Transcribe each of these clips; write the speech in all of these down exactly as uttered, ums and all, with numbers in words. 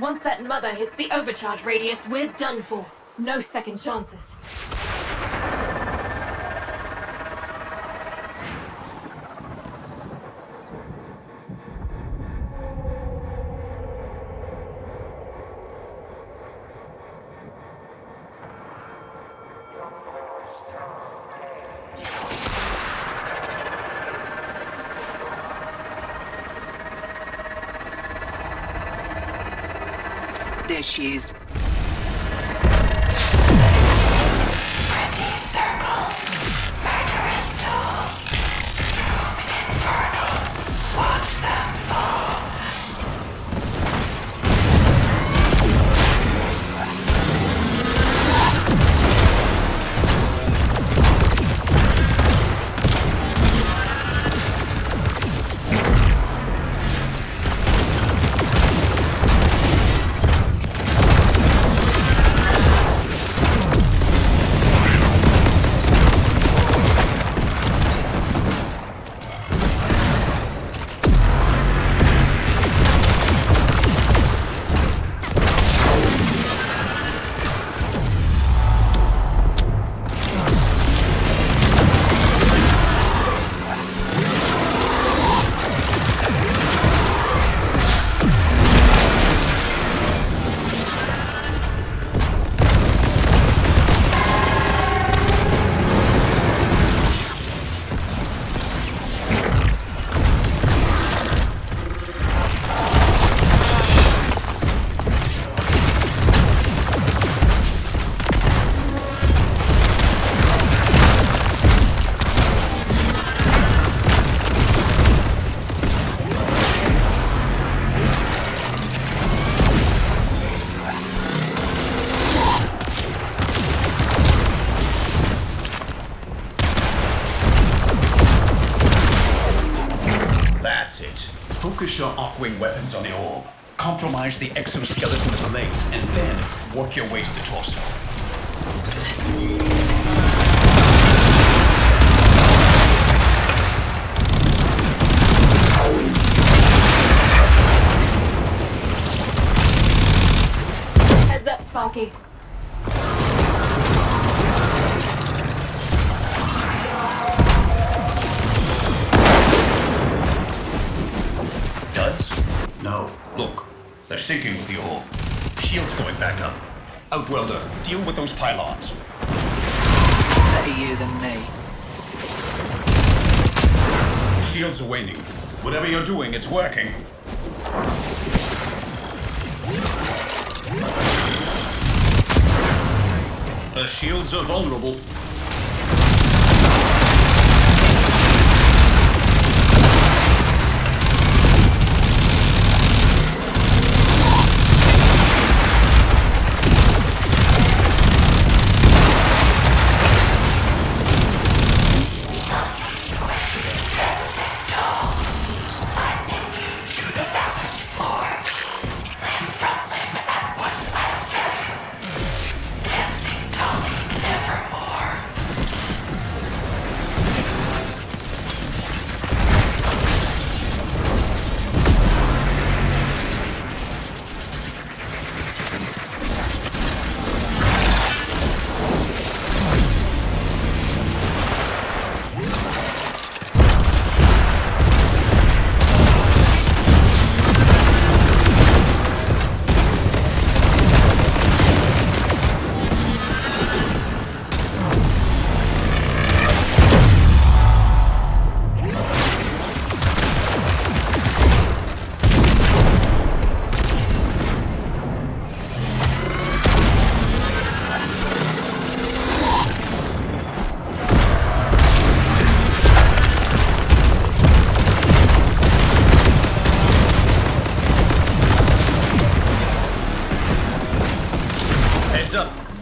Once that mother hits the overcharge radius, we're done for. No second chances. There she is. Focus your Arkwing weapons on the orb, compromise the exoskeleton of the legs, and then work your way to the torso. Heads up, Sparky. No. Look, they're sinking with the orb. Shield's going back up. Outwelder, deal with those pylons. Better you than me. Shields are waning. Whatever you're doing, it's working. The shields are vulnerable.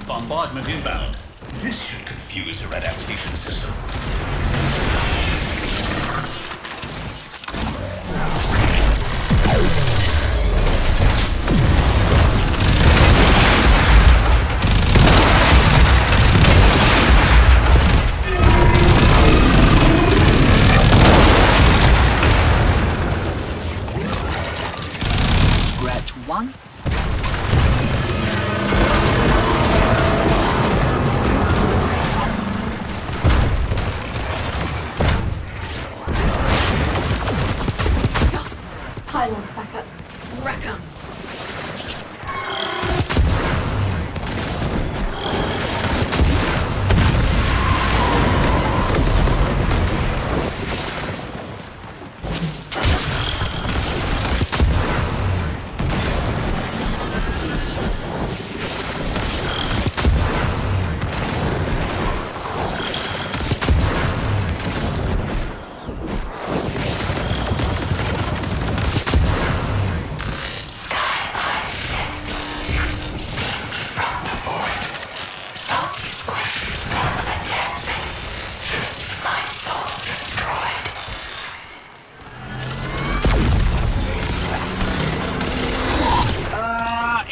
Bombardment inbound. This should confuse her adaptation system. Scratch one.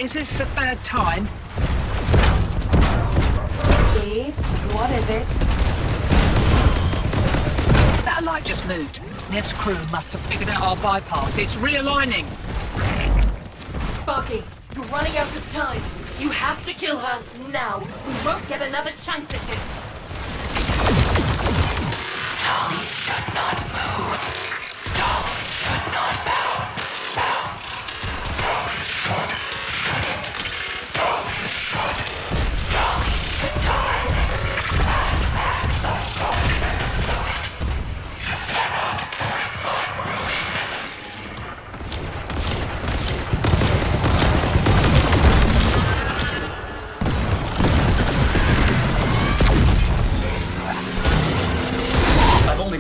Is this a bad time? Okay, what is it? Satellite just moved. Nev's crew must have figured out our bypass. It's realigning. Sparky, you're running out of time. You have to kill her now. We won't get another chance at this. Tali should not move. Tali should not bounce. Bounce. Tali should. Shouldn't. Tali should. Tali should die. Back, back, the soldier and fluid. You cannot bring my ruin.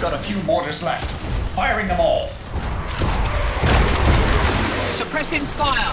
Got a few mortars left. Firing them all. Suppressing fire.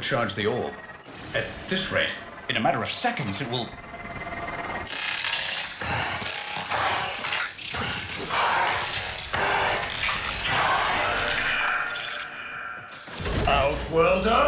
Charge the orb. At this rate, in a matter of seconds, it will... Outworlder!